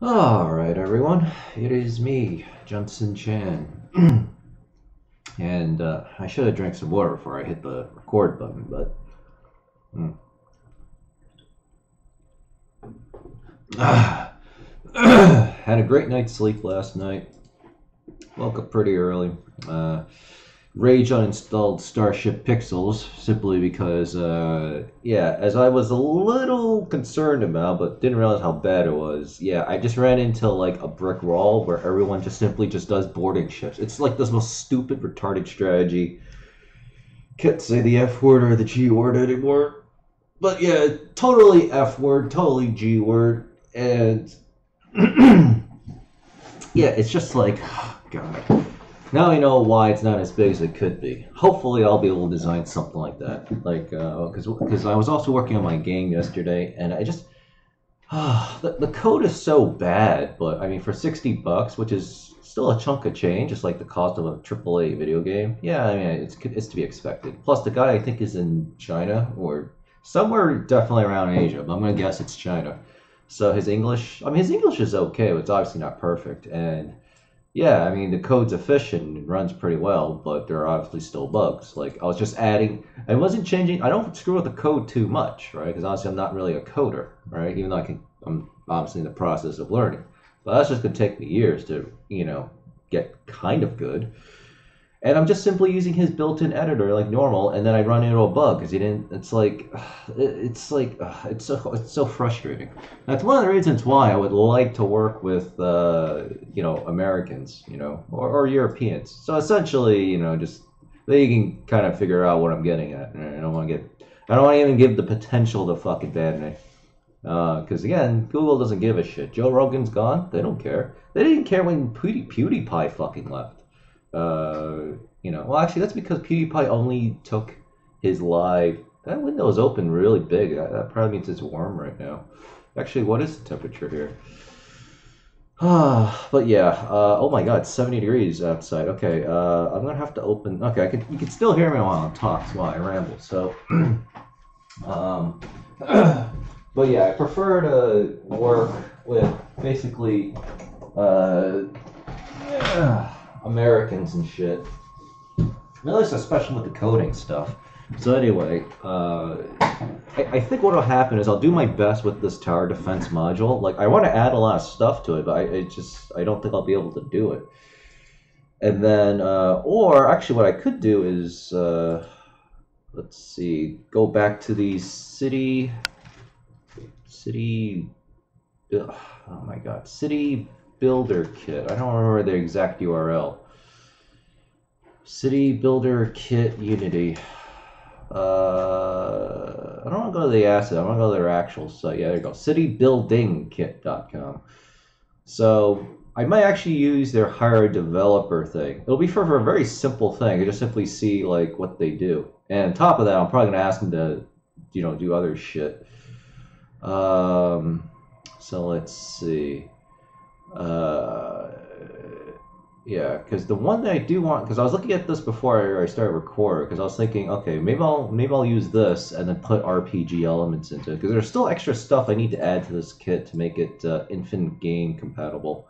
All right, everyone, it is me, Junson Chan, and I should have drank some water before I hit the record button, but had a great night's sleep last night, woke up pretty early, rage uninstalled Starship Pixels simply because, yeah, as I was a little concerned about, but didn't realize how bad it was. Yeah, I just ran into like a brick wall where everyone just simply just does boarding shifts. It's like this most stupid, retarded strategy. Can't say the F word or the G word anymore, but yeah, totally F word, totally G word, and yeah, it's just like, oh, God. Now I know why it's not as big as it could be. Hopefully I'll be able to design something like that. Like, because I was also working on my game yesterday, and I just... the code is so bad, but I mean, for $60, which is still a chunk of change, just like the cost of a AAA video game, yeah, I mean, it's to be expected. Plus, the guy I think is in China, or somewhere definitely around Asia, but I'm going to guess it's China. So his English... I mean, his English is okay, but it's obviously not perfect, and... yeah, I mean, the code's efficient and runs pretty well, but there are obviously still bugs. Like, I was just adding, I wasn't changing, I don't screw with the code too much, right? Because honestly, I'm not really a coder, right? Even though I'm obviously in the process of learning. But that's just going to take me years to, you know, get kind of good. And I'm just simply using his built-in editor like normal, and then I run into a bug because he didn't, it's so frustrating. That's one of the reasons why I would like to work with, you know, Americans, you know, or Europeans. So essentially, you know, just, they can kind of figure out what I'm getting at. And I don't want to even give the potential to fucking bad name. Because again, Google doesn't give a shit. Joe Rogan's gone, they don't care. They didn't care when PewDiePie fucking left. You know, well, actually, that's because PewDiePie only took his live. That window is open really big. That probably means it's warm right now. Actually, what is the temperature here? But yeah. Oh my God, 70 degrees outside. Okay. I'm gonna have to open. Okay, you can still hear me while I'm talking, while I ramble. So, but yeah, I prefer to work with basically, yeah. Americans and shit. At least especially with the coding stuff. So anyway, I think what will happen is I'll do my best with this tower defense module. Like, I want to add a lot of stuff to it, but I don't think I'll be able to do it. And then, or actually what I could do is, let's see, go back to the oh my God, City Builder Kit. I don't remember the exact URL. City Builder Kit Unity. I don't want to go to the asset. I want to go to their actual site. Yeah, there you go. CityBuildingKit.com. So I might actually use their hire a developer thing. It'll be for a very simple thing. I just simply see like what they do. And on top of that, I'm probably gonna ask them to, you know, do other shit. So let's see. Yeah, because the one that I do want, because I was looking at this before I started recording, because I was thinking, okay, maybe I'll use this and then put RPG elements into it, because there's still extra stuff I need to add to this kit to make it infant game compatible.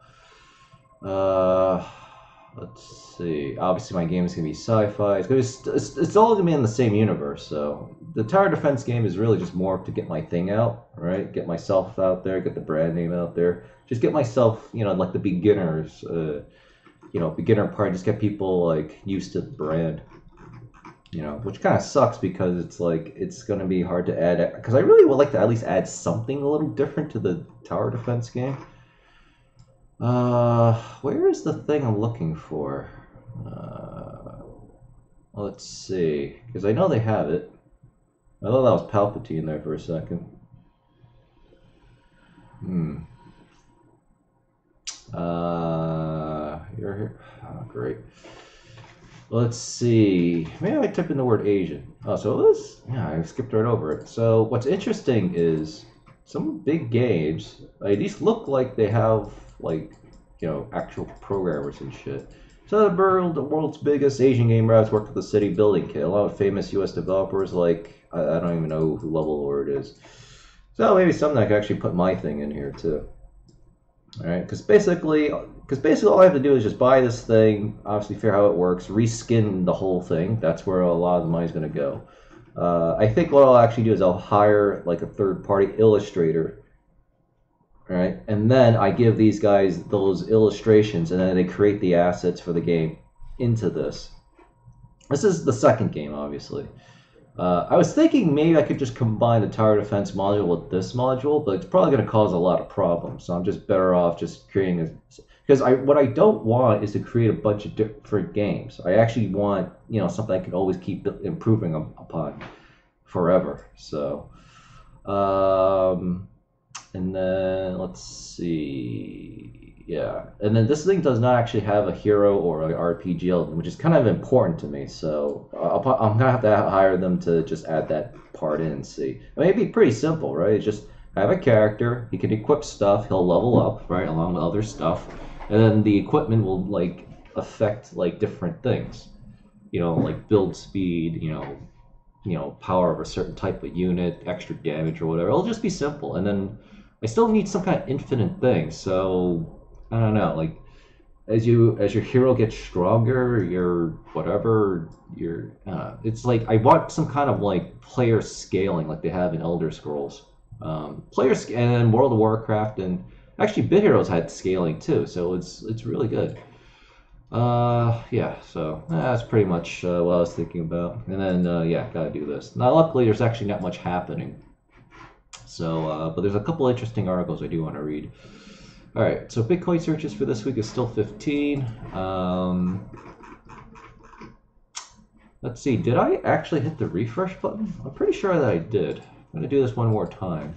Let's see. Obviously, my game is gonna be sci-fi. It's all gonna be in the same universe. So the tower defense game is really just more to get my thing out, right? Get myself out there, get the brand name out there. Just get myself, you know, like the beginners, you know, beginner part. Just get people like used to the brand, you know, which kind of sucks because it's like it's gonna be hard to add. Because I really would like to at least add something a little different to the tower defense game. Where is the thing I'm looking for? Let's see, because I know they have it. I thought that was Palpatine there for a second. You're here. Oh, great. Let's see. Maybe I type in the word Asian. Oh, so it was. Yeah, I skipped right over it. So what's interesting is some big games. These look like they have, like, you know, actual programmers and shit. So the world's biggest Asian game has worked with the City Building Kit. A lot of famous U.S. developers, like, I don't even know who level or it is. So maybe something I could actually put my thing in here, too. All right, because basically all I have to do is just buy this thing, obviously figure out how it works, reskin the whole thing. That's where a lot of the money's going to go. I think what I'll actually do is I'll hire like a third-party illustrator, all right, and then I give these guys those illustrations, and then they create the assets for the game into this. This is the second game, obviously. I was thinking maybe I could just combine the tower defense module with this module, but it's probably going to cause a lot of problems. So I'm just better off just creating this, because what I don't want is to create a bunch of different games. I actually want, you know, something I can always keep improving upon forever. So, and then let's see, yeah, and then this thing does not actually have a hero or an RPG element, which is kind of important to me. So I'm gonna have to hire them to just add that part in. See, I mean, it'd be pretty simple, right? It's just have a character, he can equip stuff, he'll level up, right, along with other stuff, and then the equipment will like affect like different things, you know, like build speed, you know, power of a certain type of unit, extra damage or whatever. It'll just be simple, and then I still need some kind of infinite thing. So I don't know, like as your hero gets stronger, your whatever, your it's like I want some kind of like player scaling, like they have in Elder Scrolls, and World of Warcraft, and actually Bit Heroes had scaling too. So it's really good. Yeah, so that's pretty much what I was thinking about. And then yeah, gotta do this. Now luckily there's actually not much happening. So, but there's a couple interesting articles I do want to read. All right, so Bitcoin searches for this week is still 15. Let's see, did I actually hit the refresh button? I'm pretty sure that I did. I'm going to do this one more time.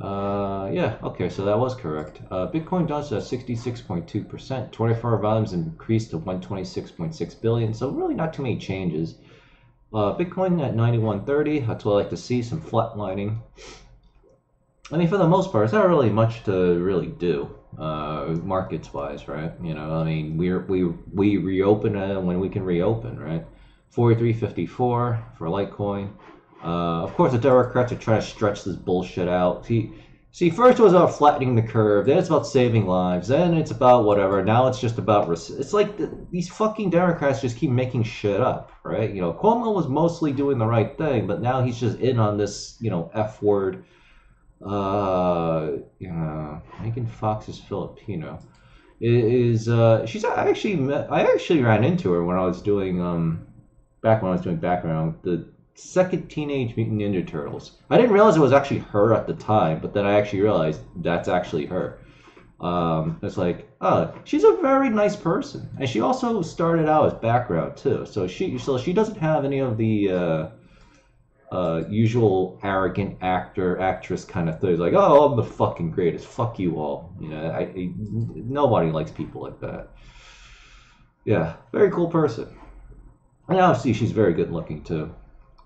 Yeah, okay, so that was correct. Bitcoin does 66.2%. 24-hour volumes increased to 126.6 billion, so really not too many changes. Bitcoin at 9130, that's what I like to see, some flatlining. I mean, for the most part, there's not really much to really do, markets-wise, right? You know, I mean, we reopen when we can reopen, right? 43.54 for Litecoin. Of course, the Democrats are trying to stretch this bullshit out. See, first it was about flattening the curve, then it's about saving lives, then it's about whatever. Now it's just about it's like these fucking Democrats just keep making shit up, right? You know, Cuomo was mostly doing the right thing, but now he's just in on this, you know, F word. Megan Fox is Filipino. I actually ran into her when I was doing background, the second Teenage Mutant Ninja Turtles. I didn't realize it was actually her at the time, but then I actually realized that's actually her. It's like, oh, she's a very nice person, and she also started out as background too. So she doesn't have any of the usual arrogant actress kind of things. Like, oh, I'm the fucking greatest. Fuck you all. You know, nobody likes people like that. Yeah, very cool person, and obviously she's very good looking too.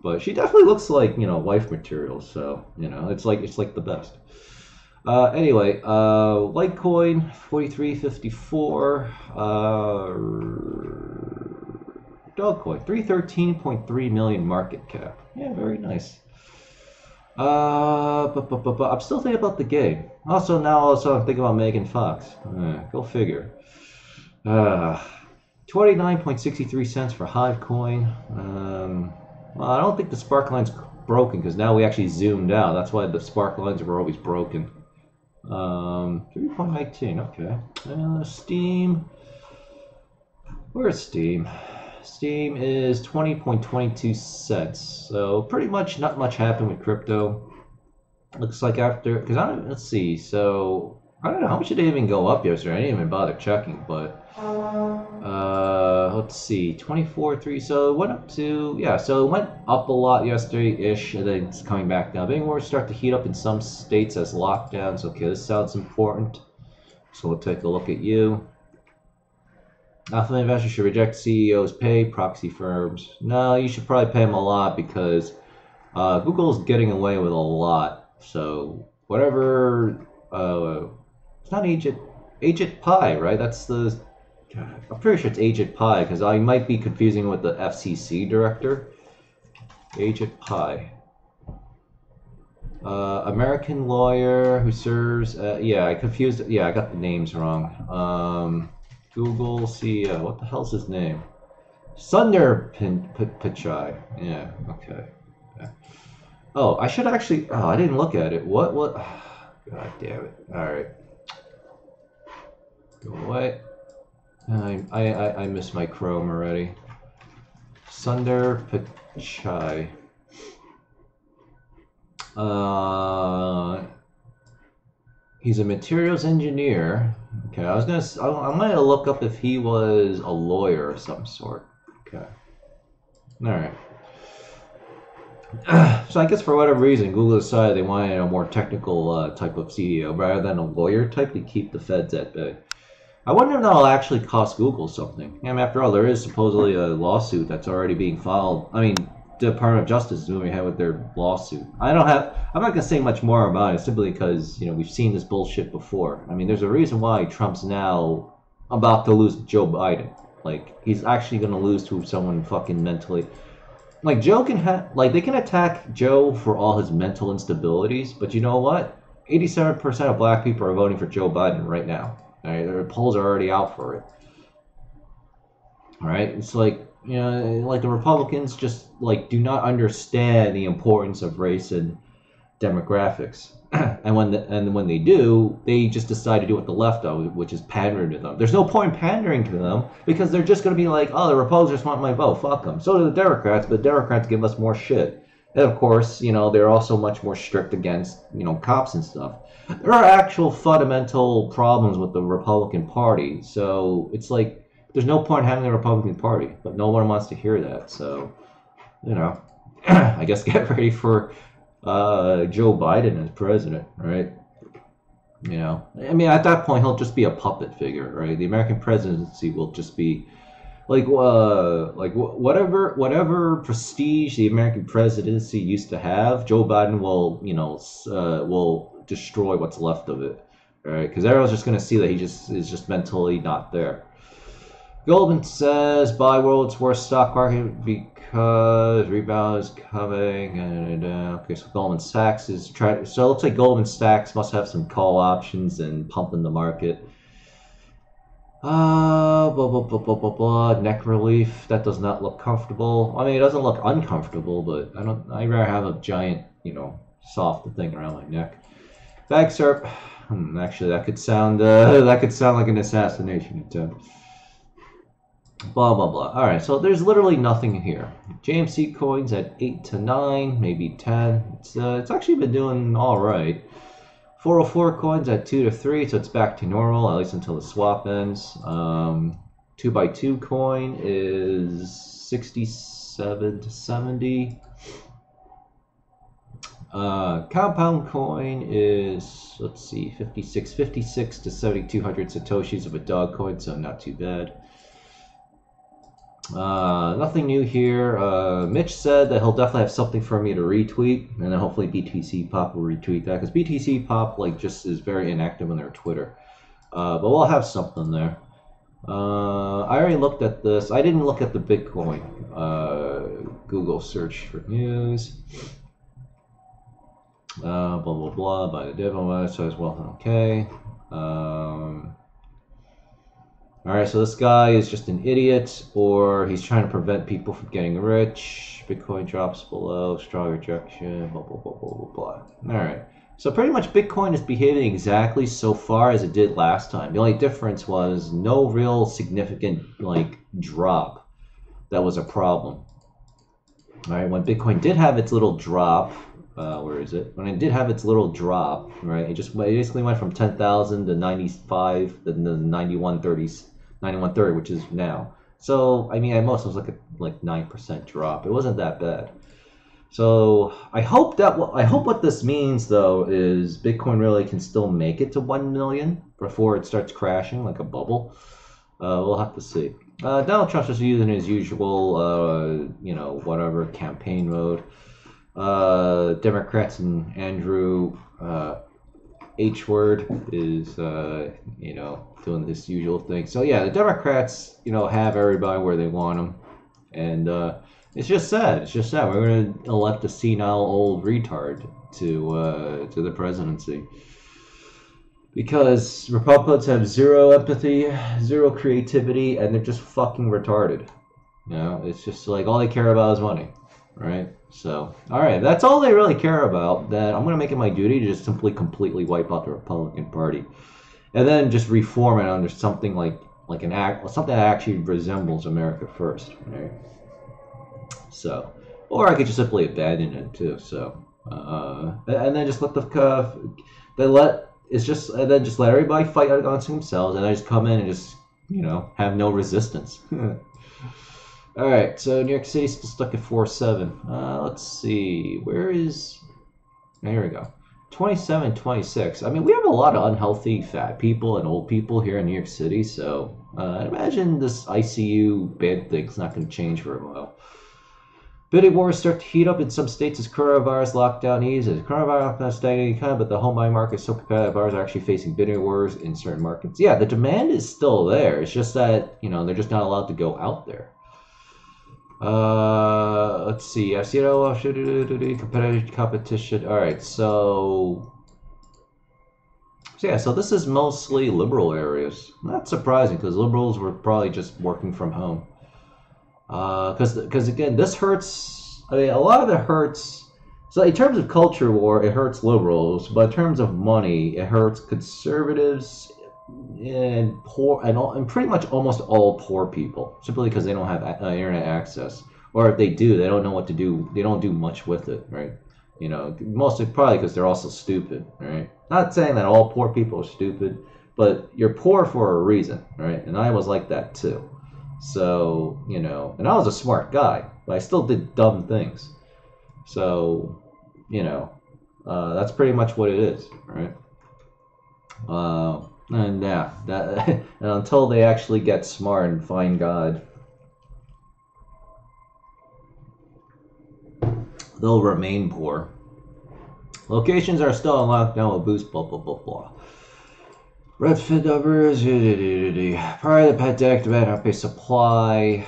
But she definitely looks like, you know, wife material, so, you know, it's like the best. Anyway, Litecoin, 43.54, Dogecoin, 313.3 million market cap. Yeah, very nice. But I'm still thinking about the game. Also, I'm thinking about Megan Fox. Go figure. 29.63 cents for Hive Coin. Well, I don't think the spark line's broken, because now we actually zoomed out. That's why the spark lines were always broken. 3.19, okay. Steam. Where's Steam? Steam is 20.22 cents. So pretty much not much happened with crypto. Looks like after, because let's see. So I don't know how much did it even go up yesterday. I didn't even bother checking, but. Let's see, 24.3, so it went up to, yeah, so it went up a lot yesterday-ish, and then it's coming back down. But we're starting to heat up in some states as lockdowns. Okay, this sounds important, so we'll take a look at you. Alpha investors should reject CEOs' pay, proxy firms. No, you should probably pay them a lot, because Google's getting away with a lot, so whatever, it's not Ajit Pai, right? That's the... I'm pretty sure it's Ajit Pai, because I might be confusing with the FCC director. Ajit Pai. American lawyer who serves. I got the names wrong. Google CEO. What the hell's his name? Sunder Pichai. Yeah. Okay. Yeah. Oh, I should actually. Oh, I didn't look at it. What? God damn it! All right. Go away. I miss my Chrome already. Sunder Pichai. He's a materials engineer. Okay, I might look up if he was a lawyer of some sort. Okay. All right. So I guess for whatever reason, Google decided they wanted a more technical type of CEO rather than a lawyer type to keep the feds at bay. I wonder if that'll actually cost Google something. I mean, after all, there is supposedly a lawsuit that's already being filed. I mean, the Department of Justice is moving ahead with their lawsuit. I'm not going to say much more about it simply because, you know, we've seen this bullshit before. I mean, there's a reason why Trump's now about to lose Joe Biden. Like, he's actually going to lose to someone fucking mentally. Like, Joe can have, like, they can attack Joe for all his mental instabilities, but you know what? 87% of black people are voting for Joe Biden right now. All right, their polls are already out for it. All right, it's like, you know, like the Republicans just like do not understand the importance of race and demographics, and when they do, they just decide to do what the left does, which is pandering to them. There's no point in pandering to them because they're just going to be like, oh, the Republicans want my vote, fuck them. So do the Democrats, but Democrats give us more shit. And of course, you know, they're also much more strict against, you know, cops and stuff. There are actual fundamental problems with the Republican Party. So it's like there's no point having the Republican Party, but no one wants to hear that. So, you know, I guess get ready for Joe Biden as president, right? You know, I mean, at that point, he'll just be a puppet figure, right? The American presidency will just be like whatever prestige the American presidency used to have, Joe Biden will, you know, will destroy what's left of it, right? Because everyone's just going to see that he just is just mentally not there. Goldman says buy world's worst stock market because rebound is coming. Okay, so Goldman Sachs is trying. So it looks like Goldman Sachs must have some call options and pumping the market. Blah, blah, blah, blah, blah, blah. Neck relief. That does not look comfortable. I mean, it doesn't look uncomfortable, but I'd rather have a giant, you know, soft thing around my neck. Bag syrup. Actually, that could sound like an assassination attempt. Blah, blah, blah. All right, so there's literally nothing here. JMC Coin's at 8 to 9, maybe 10. It's actually been doing all right. 404 Coin's at 2 to 3, so it's back to normal, at least until the swap ends. 2x2 Coin is 67 to 70. Compound Coin is, let's see, 56 to 7,200 satoshis of a dog coin, so not too bad. Nothing new here. Mitch said that he'll definitely have something for me to retweet, and then hopefully BTC Pop will retweet that, because BTC Pop like just is very inactive on their Twitter. But we'll have something there. I already looked at this. I didn't look at the Bitcoin Google search for news. Blah blah blah by the demo, so as well. Okay. Alright, so this guy is just an idiot, or he's trying to prevent people from getting rich. Bitcoin drops below, strong rejection, blah, blah, blah, blah, blah, blah. Alright, so pretty much Bitcoin is behaving exactly so far as it did last time. The only difference was no real significant, like, drop that was a problem. Alright, when Bitcoin did have its little drop, where is it? When it did have its little drop, right, it basically went from 10,000 to 95, then the 9130, which is now. So, I mean, at most it was like a 9% drop. It wasn't that bad. So, I hope what this means, though, is Bitcoin really can still make it to 1 million before it starts crashing like a bubble. We'll have to see. Donald Trump's just using his usual, you know, whatever, campaign mode. Democrats and Andrew H-word is, you know, doing this usual thing. So, yeah, the Democrats, you know, have everybody where they want them. And it's just sad. We're going to elect a senile old retard to the presidency. Because Republicans have zero empathy, zero creativity, and they're just fucking retarded. You know, it's just like all they care about is money, right? So, all right, that's all they really care about. That I'm going to make it my duty to just simply completely wipe out the Republican Party, and then just reform it under something like an act, something that actually resembles America First, right? So, or I could just simply abandon it too. So, and then just let the then just let everybody fight against themselves, and I just come in and just, you know, have no resistance. All right, so New York City's still stuck at 4.7. Let's see, where is? Oh, here we go. 27, 26. I mean, we have a lot of unhealthy fat people and old people here in New York City, so I imagine this ICU bed thing's not going to change for a while. Bidding wars start to heat up in some states as coronavirus lockdown eases. Coronavirus not stagnating economy, but the home buying market is so competitive. Buyers are actually facing bidding wars in certain markets. Yeah, the demand is still there. It's just that, you know, they're just not allowed to go out there. Let's see. I've seen competitive competition. All right, so this is mostly liberal areas. Not surprising, because liberals were probably just working from home. Because again, this hurts. I mean, a lot of it hurts. So in terms of culture war, it hurts liberals, but in terms of money, it hurts conservatives and poor and pretty much almost all poor people, simply because they don't have internet access, or if they do, they don't know what to do. They don't do much with it, right? You know, mostly probably because they're also stupid, right? Not saying that all poor people are stupid, but you're poor for a reason, right? And I was like that too. So, you know, and I was a smart guy, but I still did dumb things. So, you know, that's pretty much what it is, right? And yeah, and until they actually get smart and find God, they'll remain poor. Locations are still in lockdown with boost, blah, blah, blah, blah. Redfin numbers, prior to the pandemic, demand outpaced supply,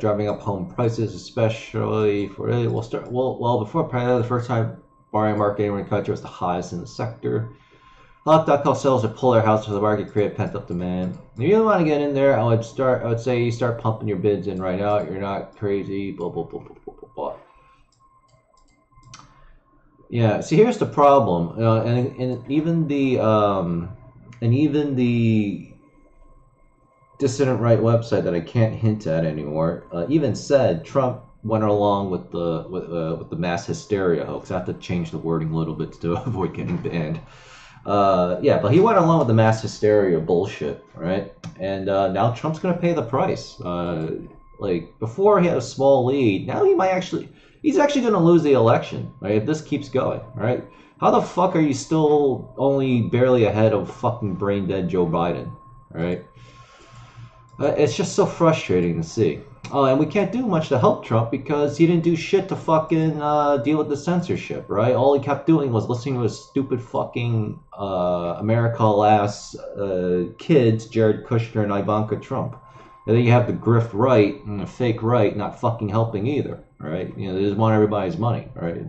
driving up home prices, especially for really. Well, before pandemic, the first time buying market anywhere in the country was the highest in the sector. Lock.com sellers would pull their house to the market, create pent up demand. If you really want to get in there, I would say you start pumping your bids in right now. You're not crazy. Blah blah blah blah blah blah blah. Yeah. See, here's the problem, and even the. And even the dissident right website that I can't hint at anymore even said Trump went along with the mass hysteria hoax. I have to change the wording a little bit to avoid getting banned. Yeah, but he went along with the mass hysteria bullshit, right? And now Trump's going to pay the price. Like before, he had a small lead. Now he might he's actually going to lose the election, right? If this keeps going, right? How the fuck are you still only barely ahead of fucking brain dead Joe Biden, right? It's just so frustrating to see. Oh, and we can't do much to help Trump because he didn't do shit to fucking deal with the censorship, right? All he kept doing was listening to his stupid fucking America-ass kids, Jared Kushner and Ivanka Trump. And then you have the grift right and the fake right not fucking helping either, right? You know, they just want everybody's money, right?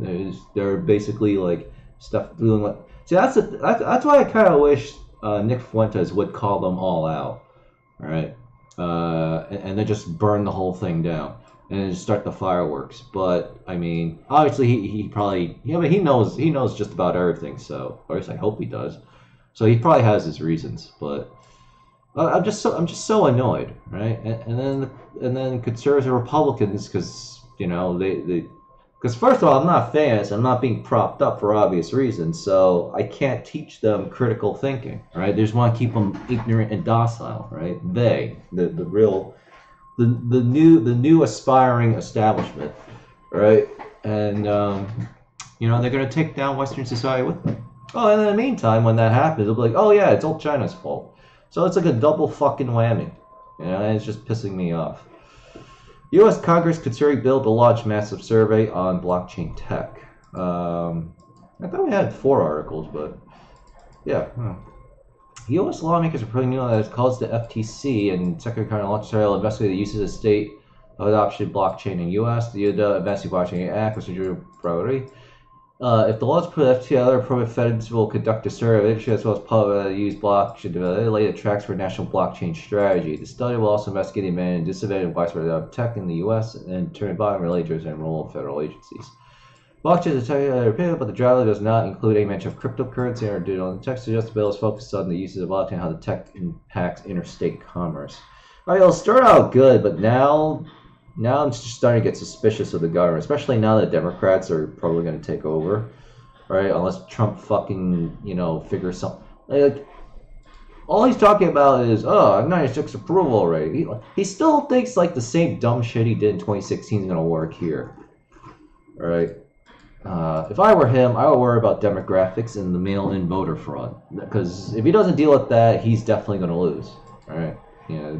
They're basically like... stuff dealing with. See, that's why I kind of wish Nick Fuentes would call them all out, right? And then just burn the whole thing down and just start the fireworks. But I mean, obviously he probably, yeah, but he knows just about everything. So, or at least I hope he does. So he probably has his reasons. But I'm just so annoyed, right? And then conservatives and Republicans, because you know they. Because first of all, I'm not famous. I'm not being propped up for obvious reasons, so I can't teach them critical thinking, right? They just want to keep them ignorant and docile, right? They, the new aspiring establishment, right? And you know, they're gonna take down Western society with them. Oh, and in the meantime, when that happens, they'll be like, oh yeah, it's all China's fault. So it's like a double fucking whammy, you know? And it's just pissing me off. U.S. Congress considering bill to launch massive survey on blockchain tech. I thought we had 4 articles, but yeah. U.S. lawmakers are putting new that calls the FTC and Secretary of Commerce to investigate the uses of state adoption blockchain in U.S. The Advancing Blockchain Act was a priority. If the laws put FTL or permit feds will conduct a survey as well as public use blockchain to lay the tracks for national blockchain strategy. The study will also investigate the demand and disadvantage of widespread of tech in the U.S. and turn bottom regulators and role of federal agencies. Blockchain is a technical opinion, but the driver does not include any mention of cryptocurrency or digital. The tech suggests the bill is focused on the uses of blockchain and how the tech impacts interstate commerce. All right, it'll start out good, but now I'm just starting to get suspicious of the government, especially now that Democrats are probably going to take over, right? Unless Trump fucking, figures something. Like, all he's talking about is, 96 approval rate. He still thinks, the same dumb shit he did in 2016 is going to work here, all right? If I were him, I would worry about demographics and the mail-in voter fraud, because if he doesn't deal with that, he's definitely going to lose, all right?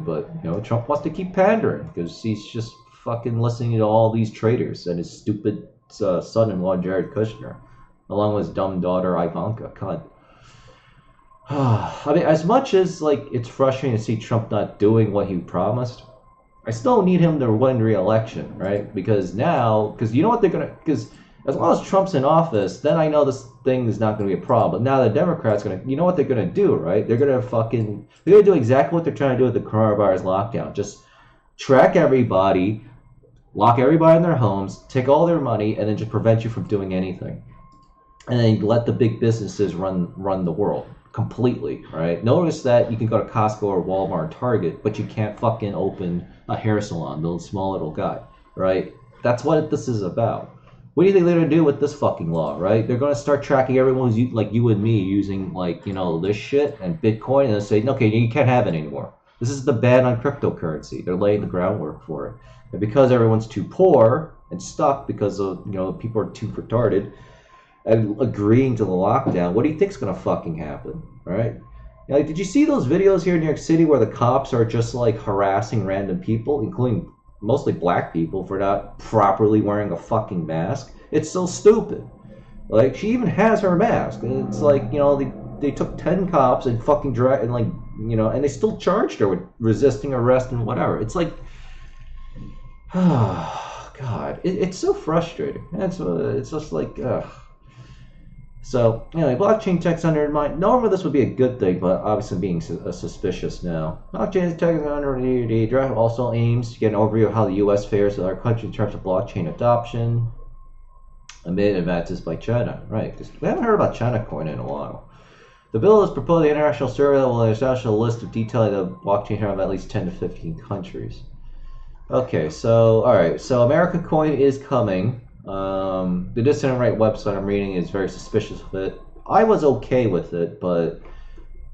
But, Trump wants to keep pandering because he's just fucking listening to all these traitors and his stupid son-in-law, Jared Kushner, along with his dumb daughter, Ivanka. God. I mean, as much as, it's frustrating to see Trump not doing what he promised, I still need him to win re-election, right? Because you know what they're going to... Because as long as Trump's in office, then I know this thing is not going to be a problem. But now the Democrats are going to... You know what they're going to do, right? They're going to fucking... They're going to do exactly what they're trying to do with the coronavirus lockdown. Just track everybody... Lock everybody in their homes, take all their money, and then just prevent you from doing anything. And then let the big businesses run the world completely, right? Notice that you can go to Costco or Walmart, Target, but you can't fucking open a hair salon, the small little guy, right? That's what this is about. What do you think they're going to do with this fucking law, right? They're going to start tracking everyone who's like you and me using this shit and Bitcoin, and they'll say, okay, you can't have it anymore. This is the ban on cryptocurrency. They're laying the groundwork for it. And because everyone's too poor and stuck because of people are too retarded and agreeing to the lockdown, what do you think's gonna fucking happen, right? Did you see those videos here in New York City where the cops are just harassing random people, including mostly black people, for not properly wearing a fucking mask? It's so stupid. She even has her mask. It's they took 10 cops and fucking dragged and and they still charged her with resisting arrest and whatever. It's like. Oh, God, it's so frustrating. It's just ugh. So, blockchain tech's undermined. Normally this would be a good thing, but obviously being suspicious now. Blockchain tech is undermined. The draft also aims to get an overview of how the U.S. fares with our country in terms of blockchain adoption amid advances by China. Right, we haven't heard about China Coin in a while. The bill is proposed an international survey that will establish a list of detailing the blockchain of at least 10 to 15 countries. Okay, so, alright, so America Coin is coming. The dissident right website I'm reading is very suspicious of it. I was okay with it, but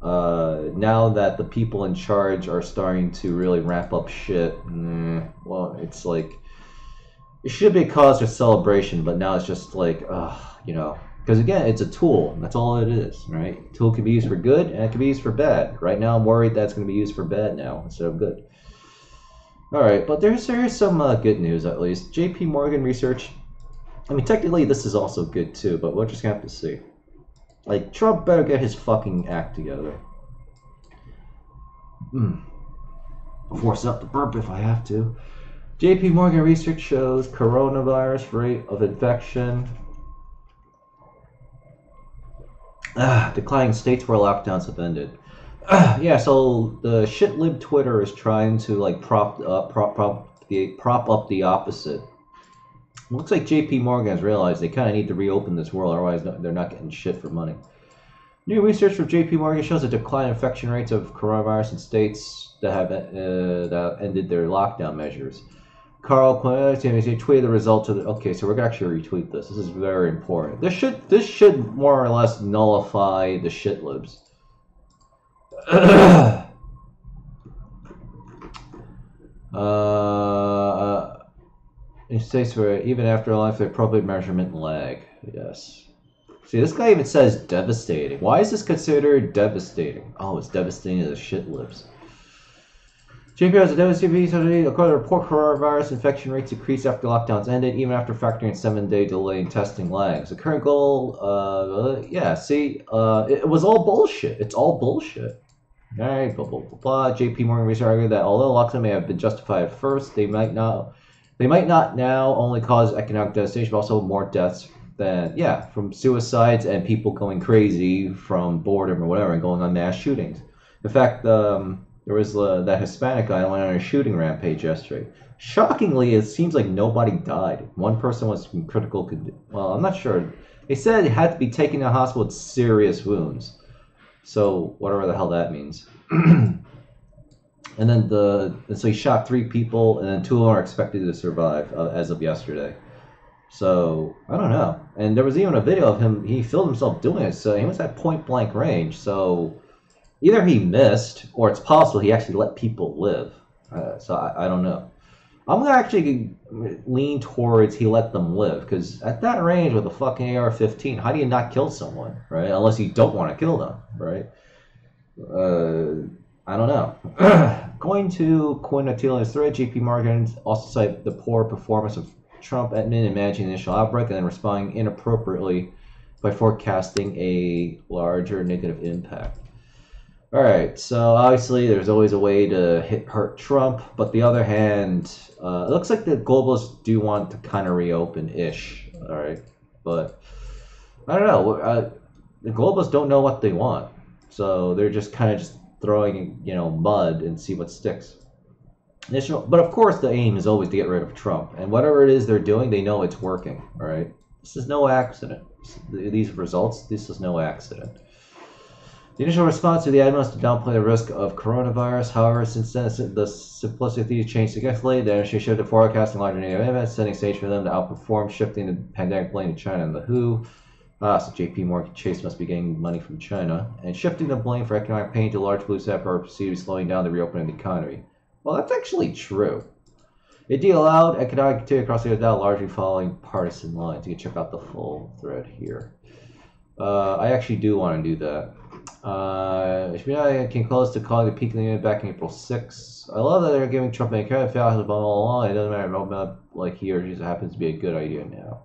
now that the people in charge are starting to really ramp up shit, it's it should be a cause for celebration, but now it's just because again, it's a tool, that's all it is, right? A tool can be used for good, and it can be used for bad. Right now I'm worried that's going to be used for bad now, instead of good. Alright, but there's some good news, at least. J.P. Morgan research. I mean, technically, this is also good, too, but we're just going to have to see. Trump better get his fucking act together. I'll force out the burp if I have to. J.P. Morgan research shows coronavirus rate of infection. Declining states where lockdowns have ended. Yeah, so the shitlib Twitter is trying to prop up the opposite. It looks like J.P. Morgan has realized they kind of need to reopen this world, otherwise they're not getting shit for money. New research from J.P. Morgan shows a decline in infection rates of coronavirus in states that have ended their lockdown measures. Carl tweeted the results of the. Okay, so we're gonna actually retweet this. This is very important. This should more or less nullify the shitlibs. In states where even after life, the appropriate measurement lag. Yes. See, this guy even says devastating. Why is this considered devastating? Oh, it's devastating to the shit lips. JP has a devastating. According to the report, coronavirus infection rates decreased after lockdowns ended, even after factoring in 7-day delay in testing lags. The current goal, it was all bullshit. It's all bullshit. Alright, blah blah blah blah. J.P. Morgan research argued that although lockdown may have been justified at first, they might not now only cause economic devastation, but also more deaths that, yeah, from suicides and people going crazy from boredom or whatever and going on mass shootings. In fact, there was that Hispanic guy went on a shooting rampage yesterday. Shockingly, it seems like nobody died. One person was in critical condition. Well, I'm not sure. They said it had to be taken to the hospital with serious wounds. So whatever the hell that means. And then so he shot 3 people, and then 2 are expected to survive as of yesterday. So I don't know. And there was even a video of him. He filmed himself doing it. So he was at point blank range. So either he missed, or it's possible he actually let people live. So I don't know. I'm going to actually lean towards he let them live, because at that range with a fucking AR-15, how do you not kill someone, right? Unless you don't want to kill them, right? I don't know. Going to Coinatelio's thread, J.P. Morgan also cited the poor performance of Trump admin in managing the initial outbreak and then responding inappropriately by forecasting a larger negative impact. All right, so obviously there's always a way to hurt Trump, but on the other hand, it looks like the globalists do want to kind of reopen-ish, all right? But I don't know. The globalists don't know what they want, so they're just kind of just throwing, you know, mud and see what sticks. But of course the aim is always to get rid of Trump, and whatever it is they're doing, they know it's working, all right? This is no accident. These results, this is no accident. The initial response to the admin was to downplay the risk of coronavirus. However, since then, the simplicity changed significantly. The industry shifted to forecasting larger negative events, setting stage for them to outperform, shifting the pandemic blame to China and the WHO. So J.P. Morgan Chase must be getting money from China. And shifting the blame for economic pain to large blue sector perceived slowing down the reopening of the economy. Well, that's actually true. It allowed economic activity across the now largely following partisan lines. You can check out the full thread here. I actually do want to do that. Shmita came close to calling the peak of the unit back in April 6th. I love that they're giving Trump an account of all along. It doesn't matter about like he or she happens to be a good idea now.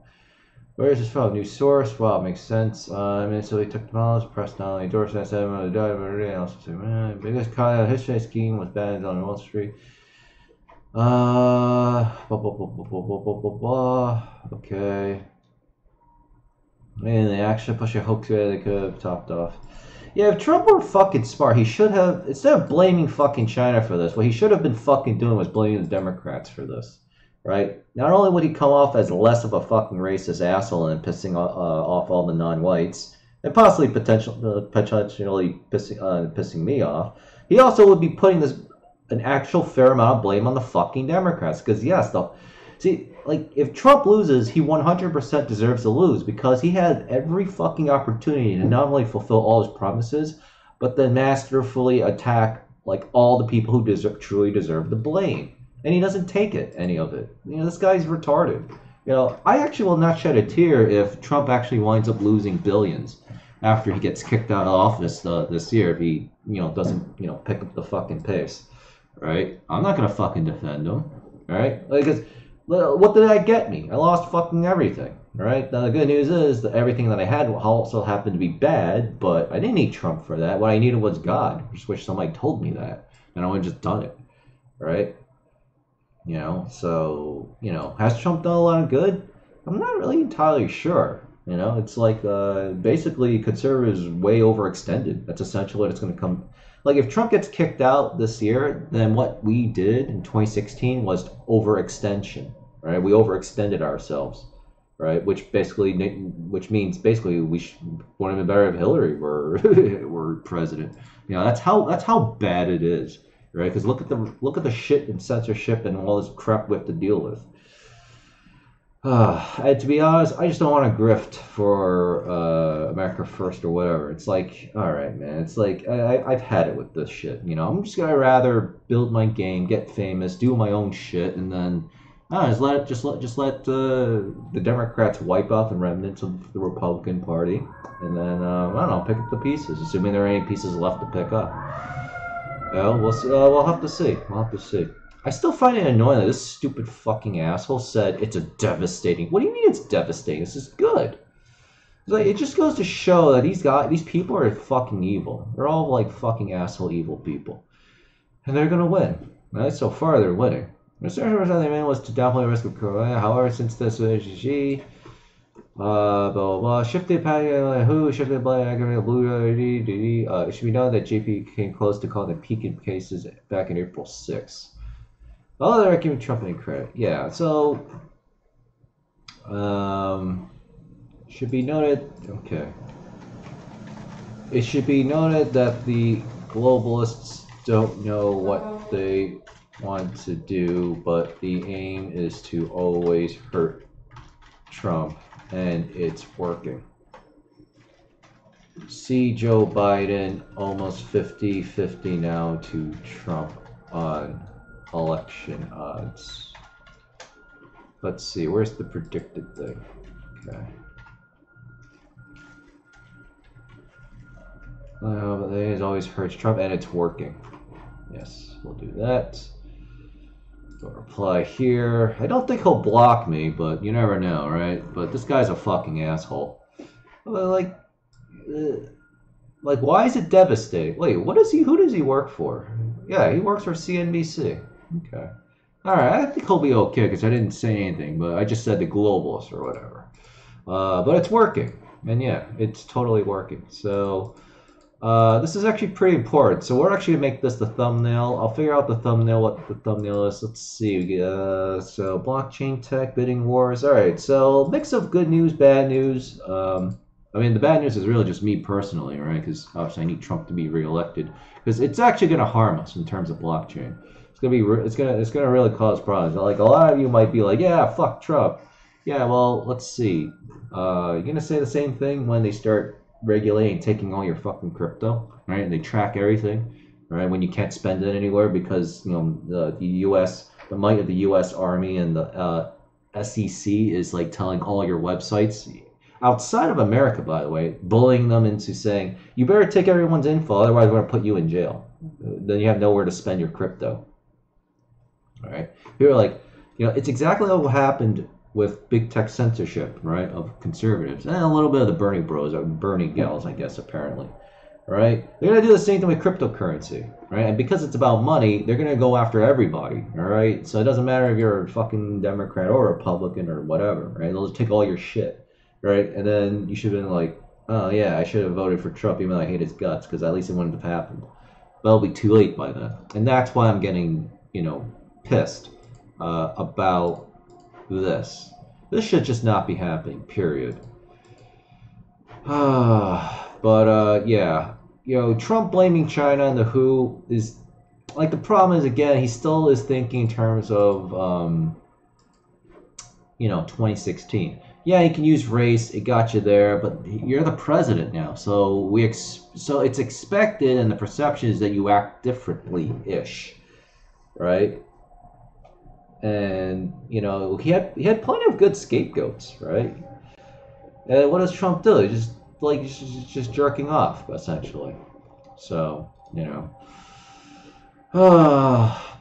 Where is this from? New source? Wow, it makes sense. Minnesota took the knowledge, pressed not only endorsed that settlement, the biggest kind of history scheme was banned on Wall Street. Okay. Man, they actually pushed a hoax there, they could have topped off. Yeah, if Trump were fucking smart, he should have, instead of blaming fucking China for this, what he should have been fucking doing was blaming the Democrats for this, right? Not only would he come off as less of a fucking racist asshole and pissing off all the non-whites, and possibly potentially pissing me off, he also would be putting an actual fair amount of blame on the fucking Democrats, because yes, see, like, if Trump loses, he 100% deserves to lose because he had every fucking opportunity to not only fulfill all his promises, but then masterfully attack, like, all the people who truly deserve the blame. And he doesn't take it, any of it. You know, this guy's retarded. You know, I actually will not shed a tear if Trump actually winds up losing billions after he gets kicked out of office this year if he, you know, doesn't, you know, pick up the fucking pace. Right? I'm not going to fucking defend him. All right? Like, it's... What did that get me? I lost fucking everything, right? Now, the good news is that everything that I had also happened to be bad, but I didn't need Trump for that. What I needed was God. I just wish somebody told me that, and I would have just done it, right? You know, so, you know, has Trump done a lot of good? I'm not really entirely sure. You know, it's like basically conservatives way overextended. That's essentially what it's going to come. Like, if Trump gets kicked out this year, then what we did in 2016 was overextension. Right, we overextended ourselves, right? Which means we wouldn't have been better if Hillary were president. You know, that's how bad it is, right? Because look at the shit and censorship and all this crap we have to deal with. And to be honest, I just don't want to grift for America First or whatever. It's like, all right, man. It's like I've had it with this shit. You know, I'm just gonna rather build my game, get famous, do my own shit, and then. No, just let the Democrats wipe out the remnants of the Republican Party, and then I don't know, pick up the pieces, assuming there are any pieces left to pick up. Well, we'll see. We'll have to see. I still find it annoying that this stupid fucking asshole said it's a devastating. What do you mean it's devastating? This is good. It's like, it just goes to show that these people are fucking evil. They're all like fucking asshole evil people, and they're gonna win. Right? So far, they're winning. The 30% of the demand was to downplay the risk of corona. However, since this blah, blah, shifted pattern, who shifted black, aggravated blue. It should be known that JP came close to calling the peak in cases back in April 6th. Oh, they're giving Trump any credit. Yeah, so should be noted. Okay. It should be noted that the globalists don't know what they want to do, but the aim is to always hurt Trump, and it's working. See Joe Biden almost 50-50 now to Trump on election odds. Let's see, where's the predicted thing? Okay. But it always hurts Trump, and it's working. Yes, we'll do that. Don't reply here. I don't think he'll block me, but you never know, right? But this guy's a fucking asshole. Like, why is it devastating? Wait, what is he? Who does he work for? Yeah, he works for CNBC. Okay. All right, I think he'll be okay because I didn't say anything, but I just said the globalists or whatever. But it's working, and yeah, it's totally working. So. This is actually pretty important, so we're actually gonna make this the thumbnail. I'll figure out the thumbnail, what the thumbnail is. Let's see. So blockchain tech bidding wars. All right, so mix of good news, bad news. I mean, the bad news is really just me personally, right? Because obviously I need Trump to be reelected because it's actually gonna harm us in terms of blockchain. It's gonna be, it's gonna really cause problems. Like a lot of you might be like, yeah, fuck Trump. Yeah, well, let's see. You're gonna say the same thing when they start regulating, taking all your fucking crypto, right? And they track everything, right? When you can't spend it anywhere because, you know, the U.S., the might of the U.S. Army and the SEC is like telling all your websites outside of America, by the way, bullying them into saying, you better take everyone's info, otherwise we're going to put you in jail. Then you have nowhere to spend your crypto, all right? People are like, you know, it's exactly what happened with big tech censorship, right, of conservatives, and a little bit of the Bernie bros, or Bernie gals, I guess, apparently, right? They're going to do the same thing with cryptocurrency, right? And because it's about money, they're going to go after everybody, all right? So it doesn't matter if you're a fucking Democrat or Republican or whatever, right? They'll just take all your shit, right? And then you should have been like, oh, yeah, I should have voted for Trump, even though I hate his guts, because at least it wouldn't have happened. But it'll be too late by then. And that's why I'm getting, you know, pissed about this should just not be happening, period. But yeah, you know, Trump blaming China and the WHO is like, the problem is, again, he still is thinking in terms of you know, 2016. Yeah, he can use race, it got you there, but you're the president now, so so it's expected, and the perception is that you act differently ish right? And, you know, he had plenty of good scapegoats, right? And what does Trump do? He's just, like, just jerking off, essentially. So, you know.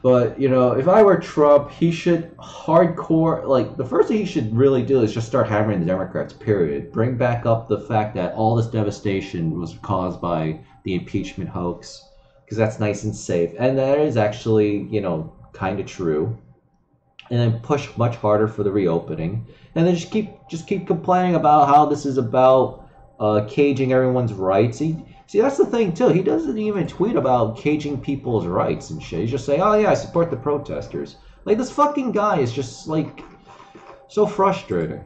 But, you know, if I were Trump, he should hardcore, like, the first thing he should really do is just start hammering the Democrats, period. Bring back up the fact that all this devastation was caused by the impeachment hoax, because that's nice and safe. And that is actually, you know, kind of true. And then push much harder for the reopening, and then just keep complaining about how this is about caging everyone's rights. See, that's the thing too. He doesn't even tweet about caging people's rights and shit. He's just saying, "Oh yeah, I support the protesters." Like, this fucking guy is just like so frustrating.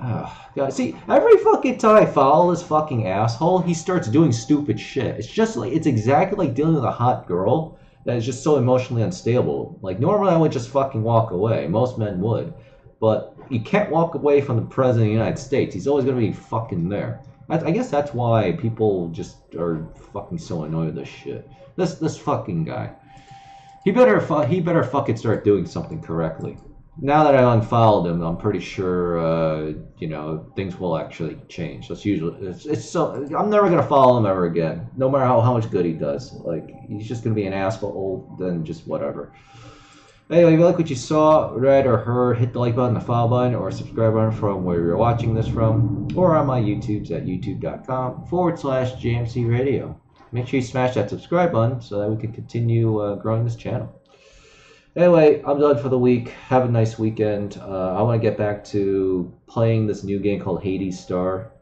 God, see, every fucking time I follow this fucking asshole, he starts doing stupid shit. It's just like, it's exactly like dealing with a hot girl that is just so emotionally unstable. Like, normally I would just fucking walk away. Most men would. But you can't walk away from the President of the United States. He's always going to be fucking there. I guess that's why people just are fucking so annoyed with this shit. This fucking guy. He better fucking start doing something correctly. Now that I unfollowed him, I'm pretty sure, you know, things will actually change. That's usually, I'm never going to follow him ever again, no matter how much good he does. Like, he's just going to be an asshole, then just whatever. Anyway, if you like what you saw, read, or heard, hit the like button, the follow button, or subscribe button from where you're watching this from, or on my YouTubes at youtube.com/JMC Radio. Make sure you smash that subscribe button so that we can continue growing this channel. Anyway, I'm done for the week. Have a nice weekend. I want to get back to playing this new game called Hades Star.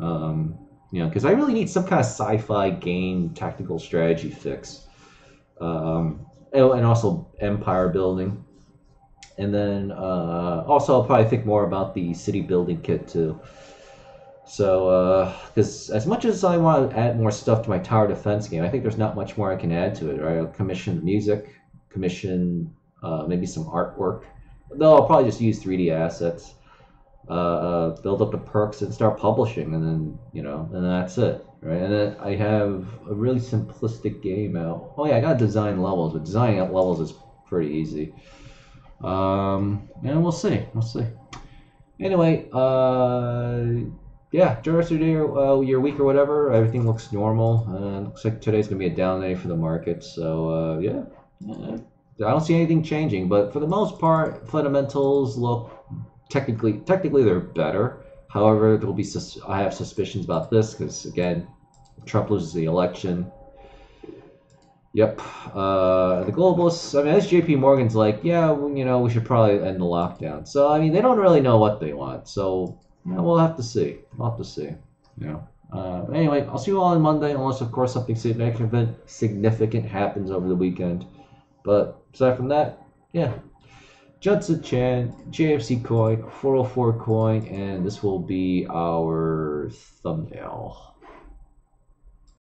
You know, because I really need some kind of sci-fi game tactical strategy fix. And also empire building. And then also I'll probably think more about the city building kit too. So, because as much as I want to add more stuff to my tower defense game, I think there's not much more I can add to it, right? I'll commission the music, commission maybe some artwork. Though I'll probably just use 3D assets, build up the perks and start publishing, and then, you know, and that's it, right? And then I have a really simplistic game out. Oh yeah, I got to design levels, but designing out levels is pretty easy. And we'll see. Anyway, yeah, during the your week or whatever, everything looks normal. Looks like today's going to be a down day for the market. So, yeah, I don't see anything changing. But for the most part, fundamentals look technically they're better. However, there will be I have suspicions about this because, again, Trump loses the election. Yep. The globalists, I mean, as J.P. Morgan's like, yeah, you know, we should probably end the lockdown. So, I mean, they don't really know what they want. So, yeah, we'll have to see. Yeah. Anyway, I'll see you all on Monday, unless, of course, something significant happens over the weekend. But aside from that, yeah. Junson Chan, JMC Coin, 404 Coin, and this will be our thumbnail.